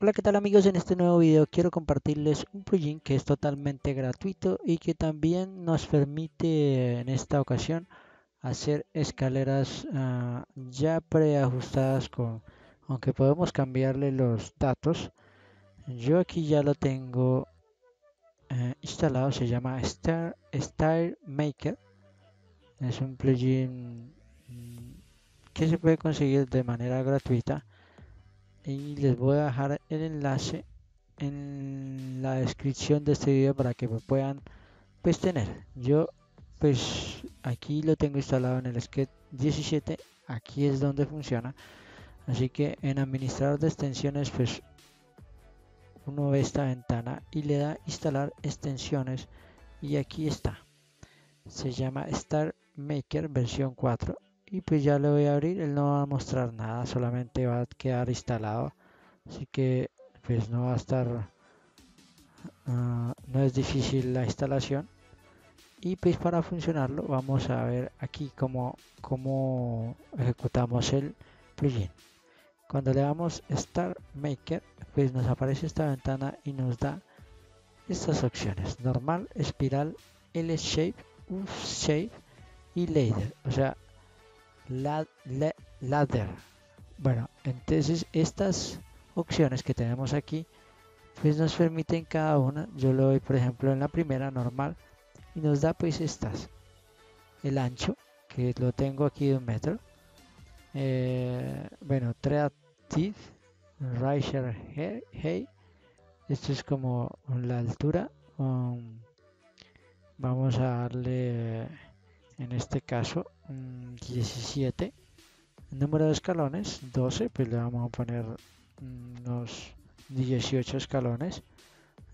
Hola, ¿qué tal amigos? En este nuevo video quiero compartirles un plugin que es totalmente gratuito y que también nos permite en esta ocasión hacer escaleras ya preajustadas, aunque podemos cambiarle los datos. Yo aquí ya lo tengo instalado, se llama Stair Maker. Es un plugin que se puede conseguir de manera gratuita y les voy a dejar el enlace en la descripción de este video para que puedan pues tener. Yo pues aquí lo tengo instalado en el Sketch 17, aquí es donde funciona, así que en administrador de extensiones pues uno ve esta ventana y le da instalar extensiones y aquí está, se llama Stair Maker versión 4 y pues ya le voy a abrir. Él no va a mostrar nada, solamente va a quedar instalado, así que pues no va a estar no es difícil la instalación. Y pues para funcionarlo vamos a ver aquí cómo ejecutamos el plugin. Cuando le damos Stair Maker pues nos aparece esta ventana y nos da estas opciones: normal, espiral, L shape, U shape y ladder, o sea ladder. Bueno, entonces estas opciones que tenemos aquí pues nos permiten cada una. Yo le doy por ejemplo en la primera, normal, y nos da pues estas: el ancho, que lo tengo aquí de 1 metro, bueno, Treative Riser Hey, esto es como la altura. Vamos a darle en este caso 17, el número de escalones 12, pues le vamos a poner unos 18 escalones.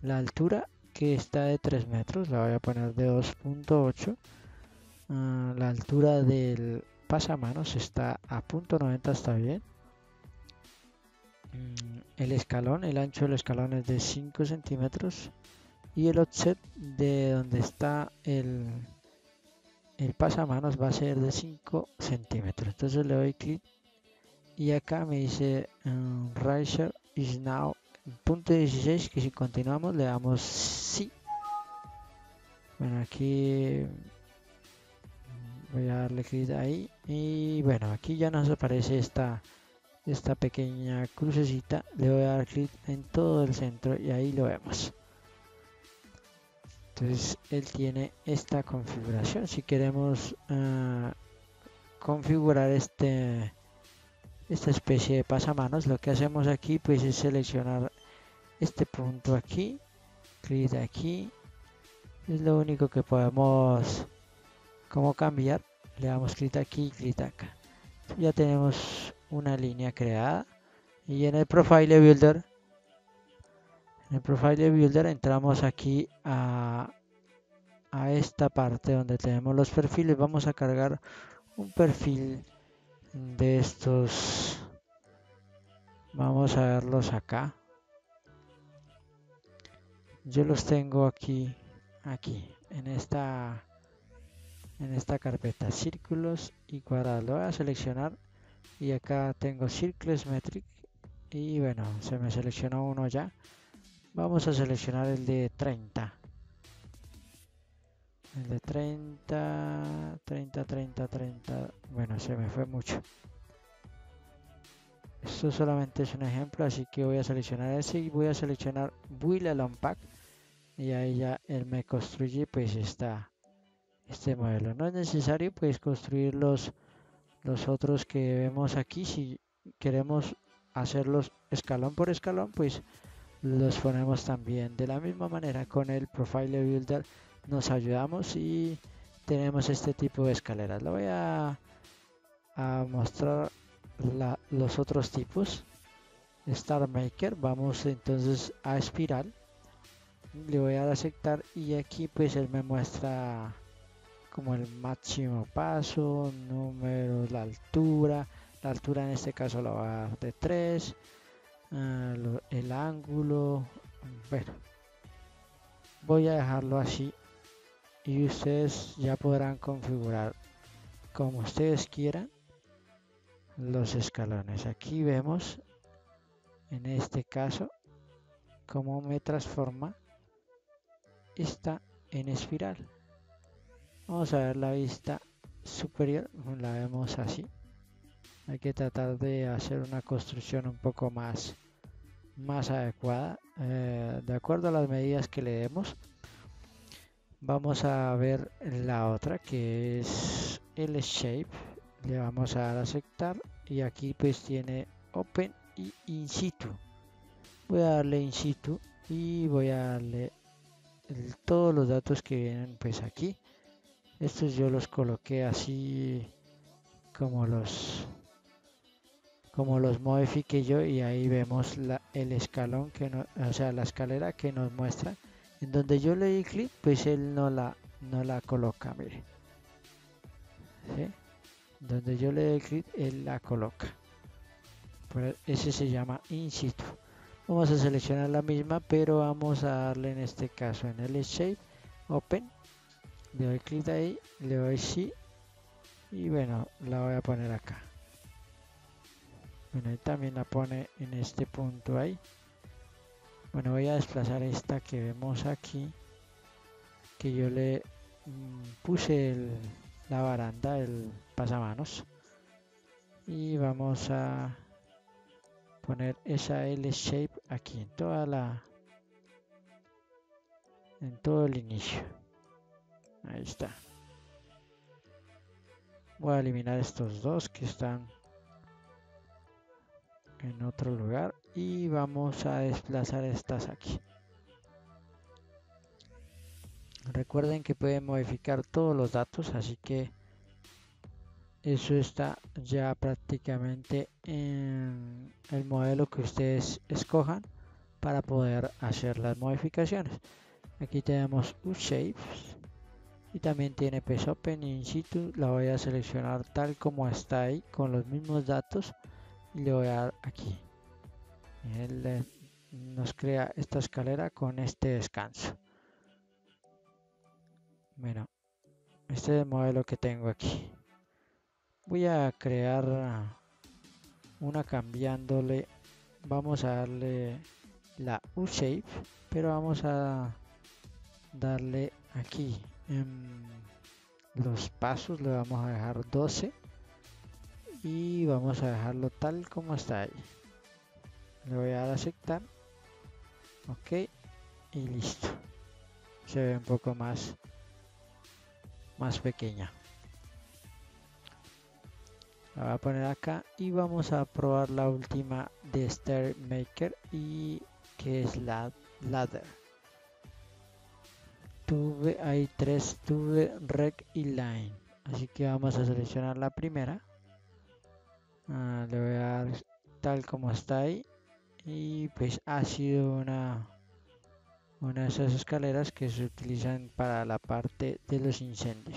La altura, que está de 3 metros, la voy a poner de 2.8. La altura del pasamanos está a 0.90, está bien. El escalón, el ancho del escalón es de 5 centímetros, y el offset de donde está el pasamanos va a ser de 5 centímetros. Entonces le doy clic y acá me dice riser is now .16, que si continuamos le damos sí. Bueno, aquí voy a darle clic ahí y bueno, aquí ya nos aparece esta pequeña crucecita. Le voy a dar clic en todo el centro y ahí lo vemos. Entonces él tiene esta configuración. Si queremos configurar esta especie de pasamanos, lo que hacemos aquí pues es seleccionar este punto aquí, clic aquí, es lo único que podemos como cambiar. Le damos clic aquí y clic acá, ya tenemos una línea creada. Y en el Profile Builder entramos aquí a esta parte donde tenemos los perfiles. Vamos a cargar un perfil de estos, vamos a verlos acá. Yo los tengo aquí en esta carpeta, círculos y cuadrados. Lo voy a seleccionar y acá tengo Circles Metric y bueno, se me seleccionó uno ya. Vamos a seleccionar el de 30, 30. Bueno, se me fue mucho. Esto solamente es un ejemplo, así que voy a seleccionar ese y voy a seleccionar Build Unpack y ahí ya él me construye pues este modelo. No es necesario pues construir los otros que vemos aquí. Si queremos hacerlos escalón por escalón pues los ponemos también de la misma manera. Con el Profile Builder nos ayudamos y tenemos este tipo de escaleras. Le voy a mostrar los otros tipos. Stair Maker, vamos entonces a espiral, le voy a dar a aceptar y aquí pues él me muestra como el máximo paso, números, la altura en este caso la voy a dar de 3, el ángulo. Bueno, voy a dejarlo así y ustedes ya podrán configurar como ustedes quieran los escalones. Aquí vemos en este caso cómo me transforma esta en espiral. Vamos a ver la vista superior, la vemos así. Hay que tratar de hacer una construcción un poco más adecuada, de acuerdo a las medidas que le demos. Vamos a ver la otra, que es el shape, le vamos a dar a aceptar y aquí pues tiene open y in situ. Voy a darle in situ y voy a darle todos los datos que vienen pues aquí. Estos yo los coloqué así como los modifiqué yo, y ahí vemos el escalón que no, o sea, la escalera que nos muestra. En donde yo le di clic, pues él no la coloca, mire. ¿Sí? Donde yo le di clic, él la coloca. Pero ese se llama in situ. Vamos a seleccionar la misma, pero vamos a darle en este caso en el shape, open. Le doy clic ahí, le doy sí. Y bueno, la voy a poner acá. Bueno, y también la pone en este punto ahí. Bueno, voy a desplazar esta que vemos aquí, que yo le puse la baranda, el pasamanos, y vamos a poner esa L shape aquí en todo el inicio. Ahí está. Voy a eliminar estos dos que están en otro lugar y vamos a desplazar estas aquí. Recuerden que pueden modificar todos los datos, así que eso está ya prácticamente en el modelo que ustedes escojan para poder hacer las modificaciones. Aquí tenemos U-Shapes y también tiene pues Open In Situ. La voy a seleccionar tal como está ahí con los mismos datos. Le voy a dar aquí. Él nos crea esta escalera con este descanso. Bueno, este es el modelo que tengo aquí. Voy a crear una cambiándole. Vamos a darle la U-Shape, pero vamos a darle aquí los pasos, le vamos a dejar 12. Y vamos a dejarlo tal como está ahí. Le voy a dar a aceptar. Ok. Y listo. Se ve un poco más pequeña. La voy a poner acá. Y vamos a probar la última de Stair Maker. Y que es la ladder. Hay tres: tube, rec y line. Así que vamos a seleccionar la primera. Le voy a dar tal como está ahí y pues ha sido una de esas escaleras que se utilizan para la parte de los incendios.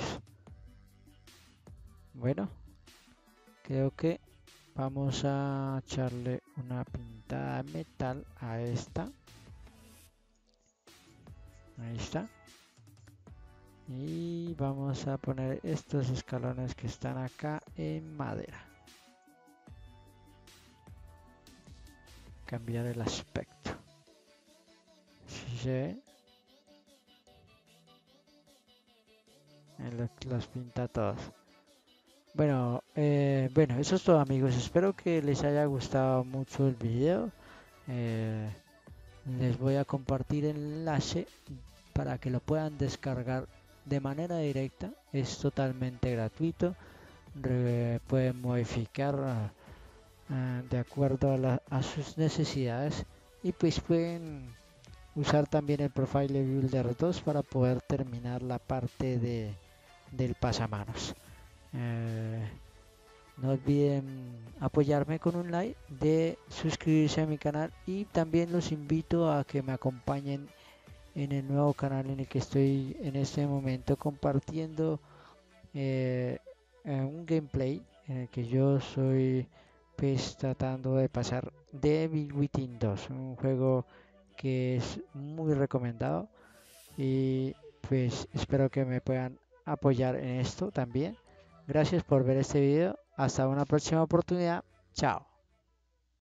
Bueno, creo que vamos a echarle una pintada de metal a esta. Ahí está. Y vamos a poner estos escalones que están acá en madera. Cambiar el aspecto. ¿Sí se ve? Él las pinta todas. Bueno, bueno, eso es todo, amigos. Espero que les haya gustado mucho el video. Les voy a compartir el enlace para que lo puedan descargar de manera directa. Es totalmente gratuito. Pueden modificar de acuerdo a sus necesidades y pues pueden usar también el Profile Builder 2 para poder terminar la parte del pasamanos. No olviden apoyarme con un like, de suscribirse a mi canal y también los invito a que me acompañen en el nuevo canal en el que estoy en este momento compartiendo un gameplay en el que yo soy tratando de pasar The Evil Within 2, un juego que es muy recomendado y pues espero que me puedan apoyar en esto también. Gracias por ver este video. Hasta una próxima oportunidad. Chao.